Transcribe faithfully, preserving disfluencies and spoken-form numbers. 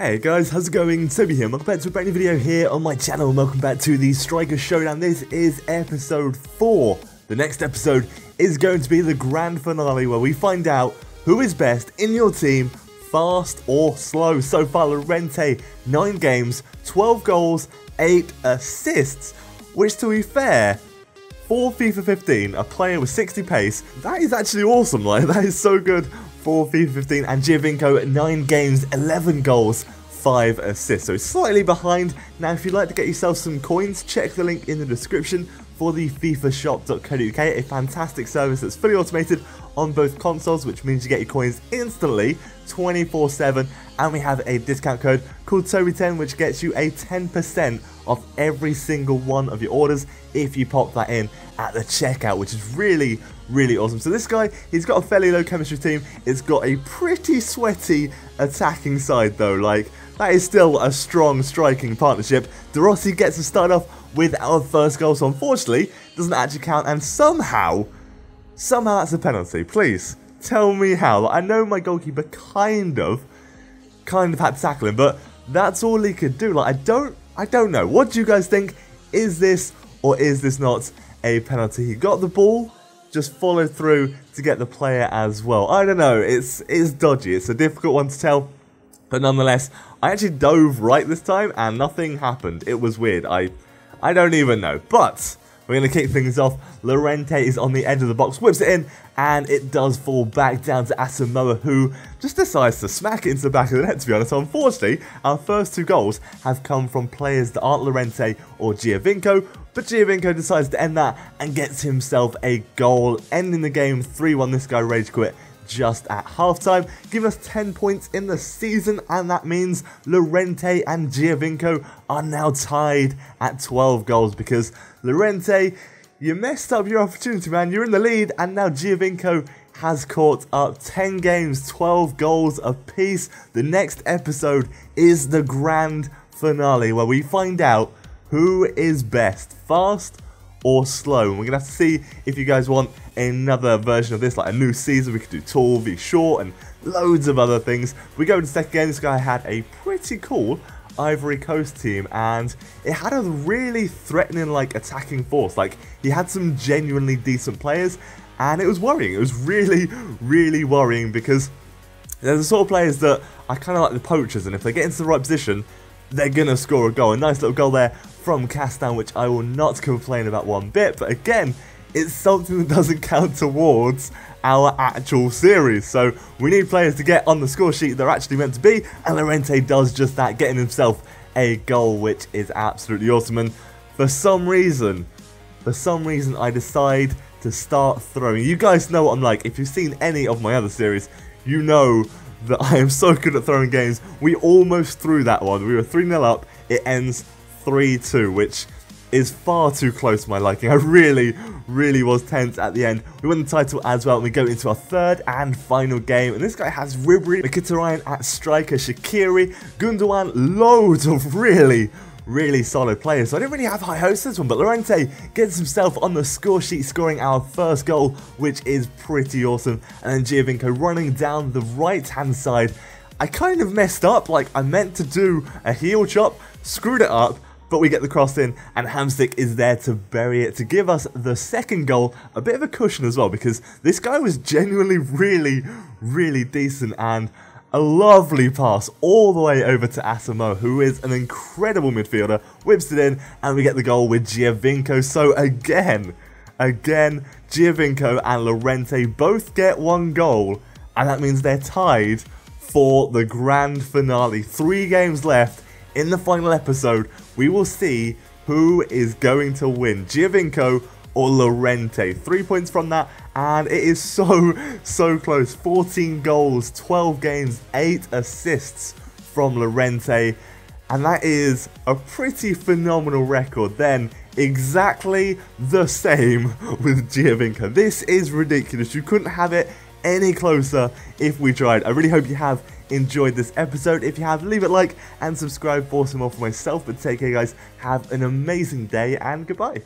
Hey guys, how's it going? Toby here. Welcome back to a brand new video here on my channel. Welcome back to the Striker Showdown. This is episode four. The next episode is going to be the grand finale where we find out who is best in your team, fast or slow. So far, Llorente, nine games, twelve goals, eight assists, which to be fair, for FIFA fifteen, a player with sixty pace, that is actually awesome. Like, that is so good. For FIFA fifteen, and Giovinco, nine games, eleven goals, five assists. So it's slightly behind. Now, if you'd like to get yourself some coins, check the link in the description for the thefifashop dot co dot U K, a fantastic service that's fully automated on both consoles, which means you get your coins instantly, twenty-four seven, and we have a discount code called Toby ten, which gets you a ten percent off every single one of your orders if you pop that in at the checkout, which is really, really awesome. So this guy, he's got a fairly low chemistry team. It's got a pretty sweaty attacking side though. Like, that is still a strong striking partnership. De Rossi gets us started off with our first goal, so unfortunately doesn't actually count, and somehow somehow that's a penalty. Please tell me how. Like, I know my goalkeeper kind of kind of had to tackle him, but that's all he could do. Like, I don't I don't know. What do you guys think? Is this or is this not a penalty? He got the ball, just followed through to get the player as well. I don't know, it's it's dodgy. It's a difficult one to tell, but nonetheless, I actually dove right this time and nothing happened. It was weird. I I don't even know, but we're going to kick things off. Llorente is on the edge of the box, whips it in, and it does fall back down to Asamoah, who just decides to smack it into the back of the net, to be honest. So unfortunately, our first two goals have come from players that aren't Llorente or Giovinco, but Giovinco decides to end that and gets himself a goal, ending the game three one. This guy rage quit just at halftime, giving us ten points in the season, and that means Llorente and Giovinco are now tied at twelve goals, because Llorente, you messed up your opportunity, man. You're in the lead, and now Giovinco has caught up. ten games, twelve goals apiece. The next episode is the grand finale where we find out who is best, fast or slow. And we're gonna have to see if you guys want another version of this, like a new season. We could do tall v short and loads of other things. We go to the second game. This guy had a pretty cool Ivory Coast team, and it had a really threatening, like, attacking force. Like, he had some genuinely decent players, and it was worrying. It was really, really worrying, because there's the sort of players that are kind of like the poachers, and if they get into the right position, they're gonna score a goal. A nice little goal there from Castan, which I will not complain about one bit, but again, it's something that doesn't count towards our actual series. So we need players to get on the score sheet they're actually meant to be, and Llorente does just that, getting himself a goal, which is absolutely awesome. And for some reason, for some reason I decide to start throwing. You guys know what I'm like. If you've seen any of my other series, you know that I am so good at throwing games. We almost threw that one. We were three nil up. It ends three two, which is far too close to my liking. I really, really was tense at the end. We won the title as well, and we go into our third and final game. And this guy has Ribery, Mkhitaryan at striker, Shaqiri, Gundogan, loads of really, really solid players. So I didn't really have high hopes this one, but Llorente gets himself on the score sheet, scoring our first goal, which is pretty awesome. And then Giovinco running down the right-hand side. I kind of messed up. Like, I meant to do a heel chop, screwed it up, but we get the cross in, and Hamstick is there to bury it, to give us the second goal. A bit of a cushion as well, because this guy was genuinely really, really decent, and a lovely pass all the way over to Asamoah, who is an incredible midfielder, whips it in, and we get the goal with Giovinco. So again, again, Giovinco and Llorente both get one goal, and that means they're tied for the grand finale. Three games left. In the final episode, we will see who is going to win, Giovinco or Llorente. Three points from that, and it is so, so close. fourteen goals, twelve games, eight assists from Llorente, and that is a pretty phenomenal record. Then, exactly the same with Giovinco. This is ridiculous. You couldn't have it any closer if we tried. I really hope you have enjoyed this episode. If you have, leave it like and subscribe for some more for myself. But take care, guys. Have an amazing day, and goodbye.